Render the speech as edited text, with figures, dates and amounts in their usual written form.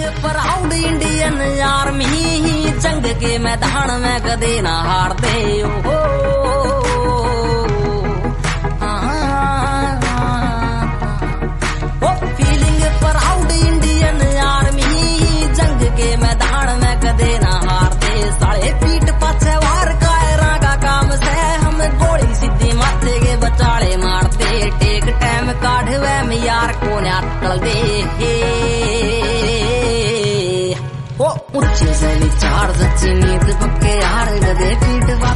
संग proud Indian army जंग के मैदान में कदे ना हारते हो। ओ फीलिंग प्राउड इंडियन आर्मी जंग के मैदान में कदे ना हारते। साले पीठ पाछे वार कायरा का काम से हम गोली सीधी माथे के बचाले मारते। टेक टाइम काढ़वे में यार को ना अटकल दे। ऊंचे से चार सच्ची नींद पक्के हार गए पीठ।